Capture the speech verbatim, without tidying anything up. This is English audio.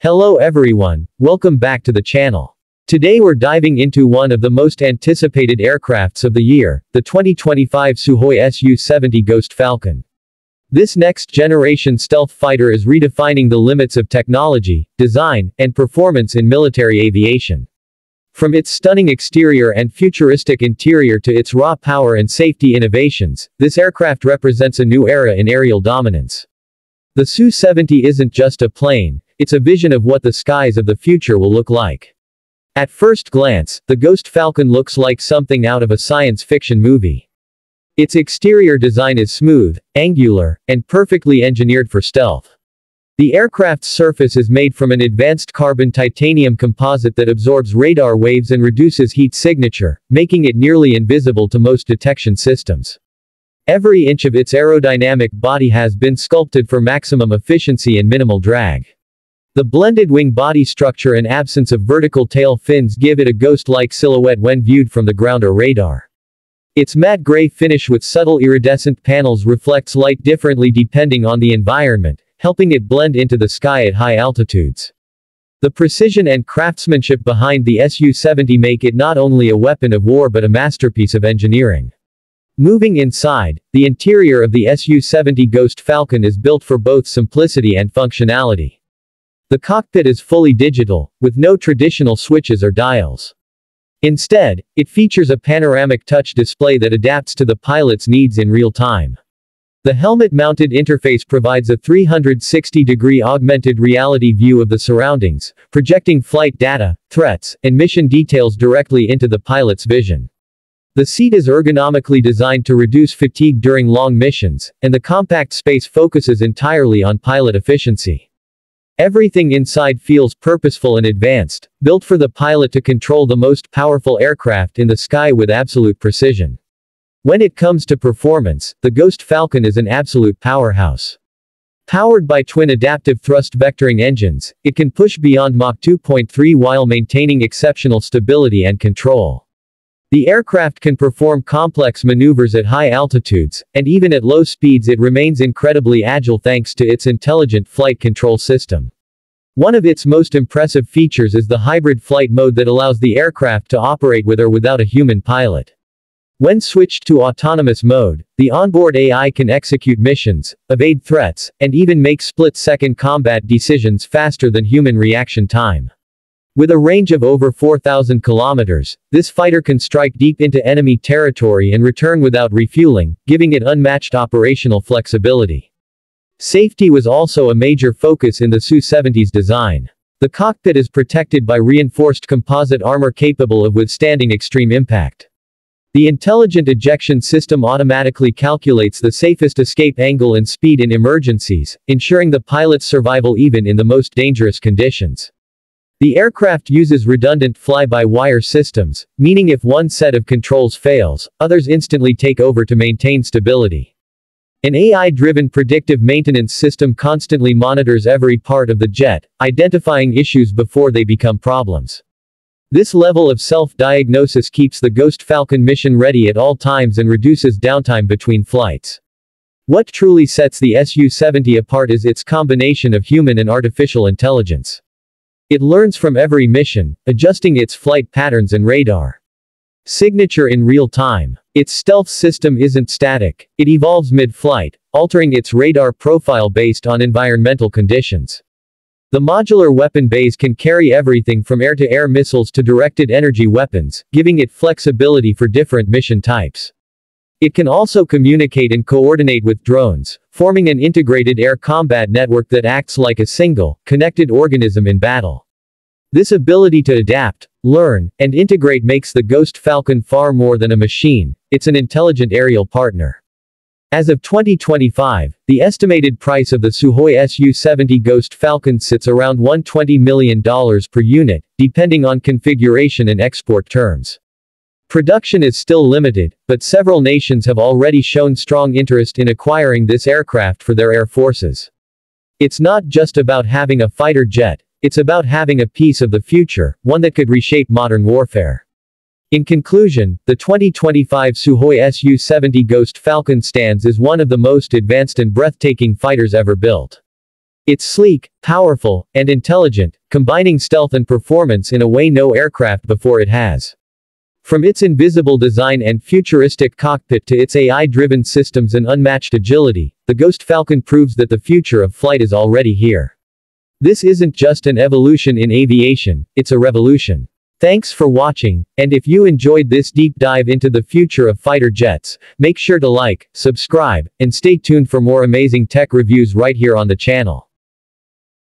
Hello everyone, welcome back to the channel. Today we're diving into one of the most anticipated aircrafts of the year, the twenty twenty-five Sukhoi S U seventy Ghost Falcon. This next-generation stealth fighter is redefining the limits of technology, design, and performance in military aviation. From its stunning exterior and futuristic interior to its raw power and safety innovations, this aircraft represents a new era in aerial dominance. The S U seventy isn't just a plane, it's a vision of what the skies of the future will look like. At first glance, the Ghost Falcon looks like something out of a science fiction movie. Its exterior design is smooth, angular, and perfectly engineered for stealth. The aircraft's surface is made from an advanced carbon titanium composite that absorbs radar waves and reduces heat signature, making it nearly invisible to most detection systems. Every inch of its aerodynamic body has been sculpted for maximum efficiency and minimal drag. The blended wing body structure and absence of vertical tail fins give it a ghost-like silhouette when viewed from the ground or radar. Its matte gray finish with subtle iridescent panels reflects light differently depending on the environment, helping it blend into the sky at high altitudes. The precision and craftsmanship behind the S U seventy make it not only a weapon of war but a masterpiece of engineering. Moving inside, the interior of the S U seventy Ghost Falcon is built for both simplicity and functionality. The cockpit is fully digital, with no traditional switches or dials. Instead, it features a panoramic touch display that adapts to the pilot's needs in real time. The helmet-mounted interface provides a three hundred sixty degree augmented reality view of the surroundings, projecting flight data, threats, and mission details directly into the pilot's vision. The seat is ergonomically designed to reduce fatigue during long missions, and the compact space focuses entirely on pilot efficiency. Everything inside feels purposeful and advanced, built for the pilot to control the most powerful aircraft in the sky with absolute precision. When it comes to performance, the Ghost Falcon is an absolute powerhouse. Powered by twin adaptive thrust vectoring engines, it can push beyond Mach two point three while maintaining exceptional stability and control. The aircraft can perform complex maneuvers at high altitudes, and even at low speeds it remains incredibly agile thanks to its intelligent flight control system. One of its most impressive features is the hybrid flight mode that allows the aircraft to operate with or without a human pilot. When switched to autonomous mode, the onboard A I can execute missions, evade threats, and even make split-second combat decisions faster than human reaction time. With a range of over four thousand kilometers, this fighter can strike deep into enemy territory and return without refueling, giving it unmatched operational flexibility. Safety was also a major focus in the S U seventy's design. The cockpit is protected by reinforced composite armor capable of withstanding extreme impact. The intelligent ejection system automatically calculates the safest escape angle and speed in emergencies, ensuring the pilot's survival even in the most dangerous conditions. The aircraft uses redundant fly-by-wire systems, meaning if one set of controls fails, others instantly take over to maintain stability. An A I-driven predictive maintenance system constantly monitors every part of the jet, identifying issues before they become problems. This level of self-diagnosis keeps the Ghost Falcon mission ready at all times and reduces downtime between flights. What truly sets the S U seventy apart is its combination of human and artificial intelligence. It learns from every mission, adjusting its flight patterns and radar signature in real time. Its stealth system isn't static, it evolves mid-flight, altering its radar profile based on environmental conditions. The modular weapon bays can carry everything from air-to-air missiles to directed energy weapons, giving it flexibility for different mission types. It can also communicate and coordinate with drones, forming an integrated air combat network that acts like a single, connected organism in battle. This ability to adapt, learn, and integrate makes the Ghost Falcon far more than a machine, it's an intelligent aerial partner. As of twenty twenty-five, the estimated price of the Sukhoi S U seventy Ghost Falcon sits around one hundred twenty million dollars per unit, depending on configuration and export terms. Production is still limited, but several nations have already shown strong interest in acquiring this aircraft for their air forces. It's not just about having a fighter jet, it's about having a piece of the future, one that could reshape modern warfare. In conclusion, the twenty twenty-five Sukhoi S U seventy Ghost Falcon stands as one of the most advanced and breathtaking fighters ever built. It's sleek, powerful, and intelligent, combining stealth and performance in a way no aircraft before it has. From its invisible design and futuristic cockpit to its A I-driven systems and unmatched agility, the Ghost Falcon proves that the future of flight is already here. This isn't just an evolution in aviation, it's a revolution. Thanks for watching, and if you enjoyed this deep dive into the future of fighter jets, make sure to like, subscribe, and stay tuned for more amazing tech reviews right here on the channel.